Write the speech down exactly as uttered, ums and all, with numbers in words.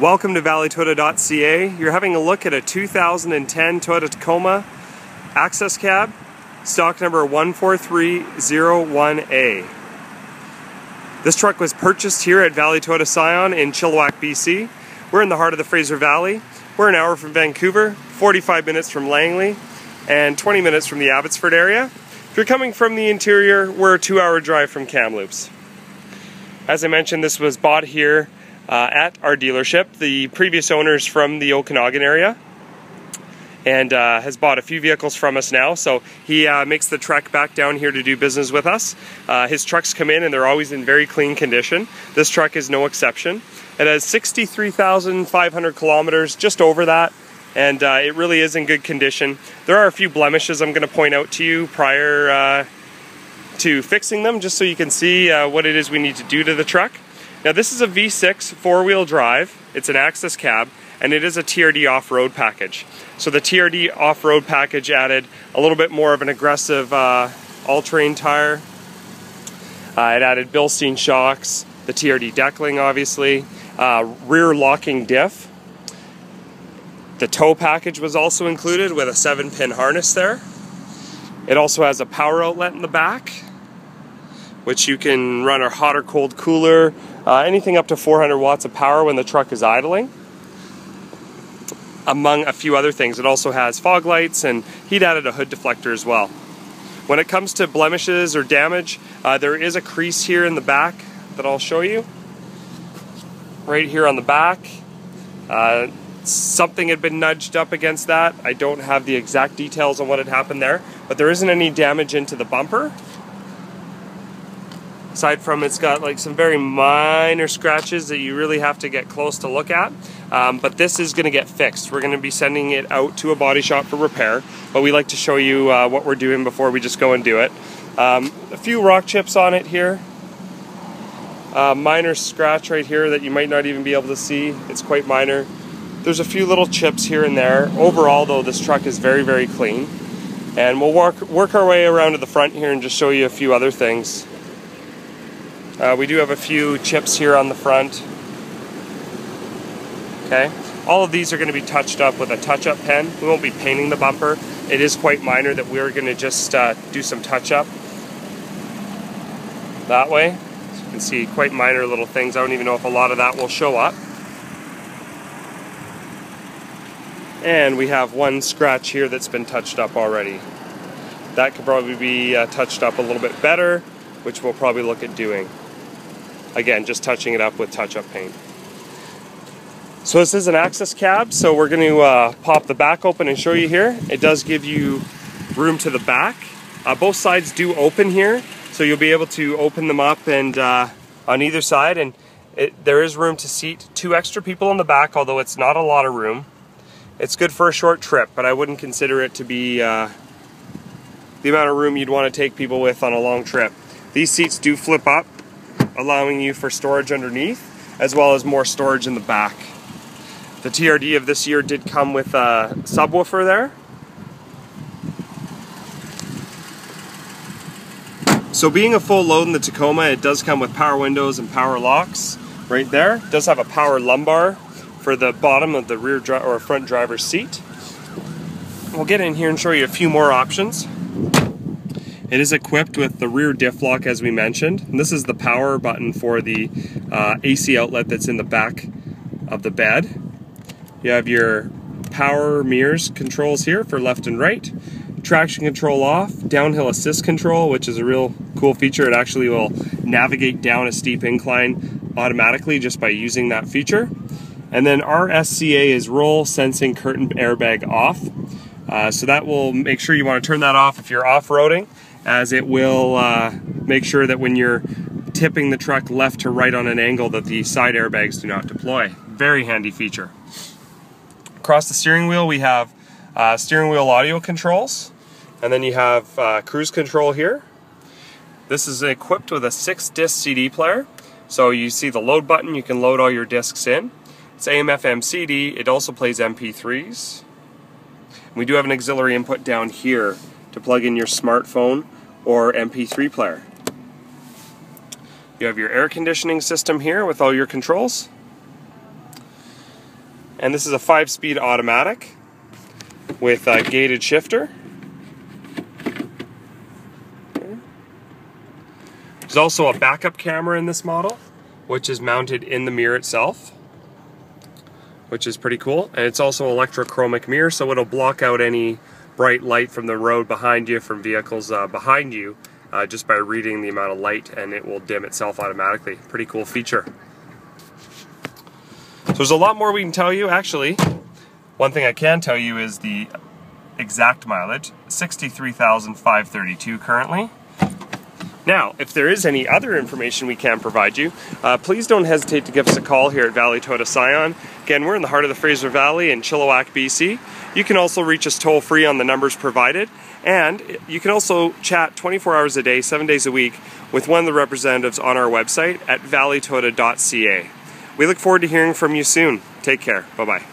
Welcome to Valley Toyota dot C A. You're having a look at a two thousand ten Toyota Tacoma access cab, stock number one four three zero one A. This truck was purchased here at Valley Toyota Scion in Chilliwack, B C. We're in the heart of the Fraser Valley. We're an hour from Vancouver, forty-five minutes from Langley, and twenty minutes from the Abbotsford area. If you're coming from the interior, we're a two-hour drive from Kamloops. As I mentioned, this was bought here Uh, at our dealership. The previous owner's from the Okanagan area and uh, has bought a few vehicles from us now, so he uh, makes the trek back down here to do business with us. Uh, his trucks come in and they're always in very clean condition. This truck is no exception. It has sixty-three thousand five hundred kilometers, just over that, and uh, it really is in good condition. There are a few blemishes I'm going to point out to you prior uh, to fixing them, just so you can see uh, what it is we need to do to the truck. Now this is a V six four-wheel drive, it's an access cab, and it is a T R D off-road package. So the T R D off-road package added a little bit more of an aggressive uh, all-terrain tire. Uh, it added Bilstein shocks, the T R D deckling obviously, uh, rear locking diff. The tow package was also included with a seven-pin harness there. It also has a power outlet in the back, which you can run a hot or cold cooler, Uh, anything up to four hundred watts of power when the truck is idling, among a few other things. It also has fog lights, and he'd added a hood deflector as well. When it comes to blemishes or damage, uh, there is a crease here in the back that I'll show you. Right here on the back. Uh, something had been nudged up against that. I don't have the exact details on what had happened there, but there isn't any damage into the bumper. Aside from it's got like some very minor scratches that you really have to get close to look at, um, but this is going to get fixed. We're going to be sending it out to a body shop for repair, but we like to show you uh, what we're doing before we just go and do it. Um, a few rock chips on it here, a minor scratch right here that you might not even be able to see. It's quite minor. There's a few little chips here and there. Overall though, this truck is very, very clean, and we'll walk, work our way around to the front here and just show you a few other things. Uh, we do have a few chips here on the front. Okay, all of these are going to be touched up with a touch-up pen. We won't be painting the bumper. It is quite minor that we're going to just uh, do some touch-up that way. So you can see quite minor little things. I don't even know if a lot of that will show up. And we have one scratch here that's been touched up already. That could probably be uh, touched up a little bit better, which we'll probably look at doing. Again, just touching it up with touch-up paint. So this is an access cab, so we're going to uh, pop the back open and show you here. It does give you room to the back. Uh, both sides do open here, so you'll be able to open them up and uh, on either side, and it, there is room to seat two extra people in the back, although it's not a lot of room. It's good for a short trip, but I wouldn't consider it to be uh, the amount of room you'd want to take people with on a long trip. These seats do flip up, allowing you for storage underneath, as well as more storage in the back. The T R D of this year did come with a subwoofer there. So being a full load in the Tacoma, it does come with power windows and power locks right there. It does have a power lumbar for the bottom of the rear dri- or front driver's seat. We'll get in here and show you a few more options. It is equipped with the rear diff lock, as we mentioned. And this is the power button for the uh, A C outlet that's in the back of the bed. You have your power mirrors controls here for left and right, traction control off, downhill assist control, which is a real cool feature. It actually will navigate down a steep incline automatically just by using that feature. And then R S C A is roll sensing curtain airbag off. Uh, so that will make sure you want to turn that off if you're off-roading, as it will uh, make sure that when you're tipping the truck left to right on an angle that the side airbags do not deploy. Very handy feature. Across the steering wheel we have uh, steering wheel audio controls, and then you have uh, cruise control here. This is equipped with a six disc C D player, so you see the load button, you can load all your discs in. It's A M F M C D, it also plays M P threes. We do have an auxiliary input down here to plug in your smartphone or M P three player. You have your air conditioning system here with all your controls. And this is a five-speed automatic with a gated shifter. Okay. There's also a backup camera in this model, which is mounted in the mirror itself, which is pretty cool. And it's also an electrochromic mirror, so it'll block out any bright light from the road behind you, from vehicles uh, behind you, uh, just by reading the amount of light, and it will dim itself automatically. Pretty cool feature. So there's a lot more we can tell you. Actually, one thing I can tell you is the exact mileage, sixty-three thousand five hundred thirty-two currently. Now, if there is any other information we can provide you, uh, please don't hesitate to give us a call here at Valley Toyota Scion. Again, we're in the heart of the Fraser Valley in Chilliwack, B C. You can also reach us toll-free on the numbers provided, and you can also chat twenty-four hours a day, seven days a week, with one of the representatives on our website at valley toyota dot c a. We look forward to hearing from you soon. Take care. Bye-bye.